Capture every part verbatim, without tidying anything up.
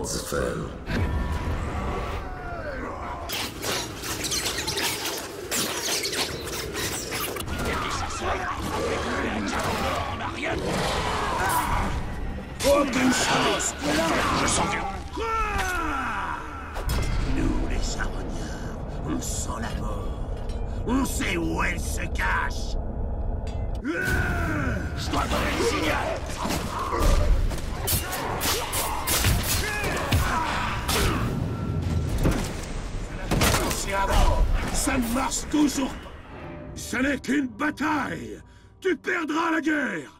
gods fell. Aucune chance. Je sens que... Nous, les charognards, on sent la mort. On sait où elle se cache. Je dois donner le signal. Ça ne marche toujours pas. Ce n'est qu'une bataille. Tu perdras la guerre.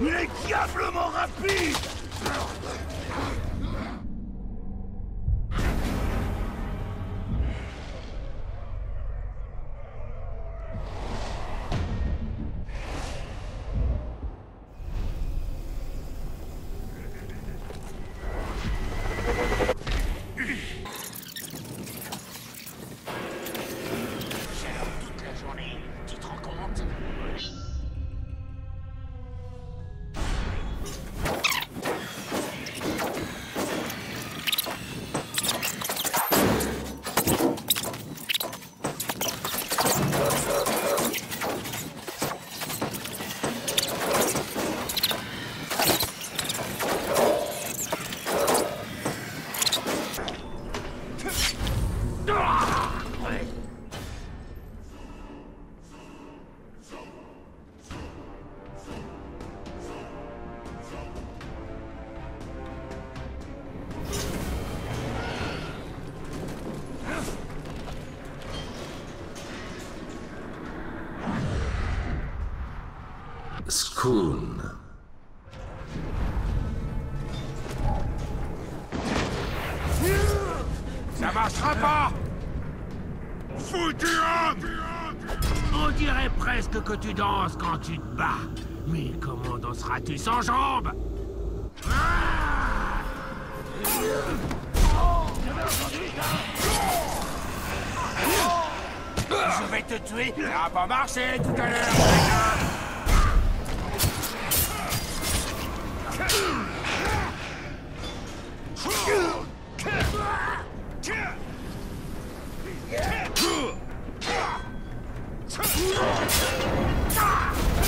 Les diablements rapides. Cool. Ça marchera pas. Foutu homme. On dirait presque que tu danses quand tu te bats. Mais comment danseras-tu sans jambes? ah Je vais te tuer. Ça n'a pas marché tout à l'heure. Ah!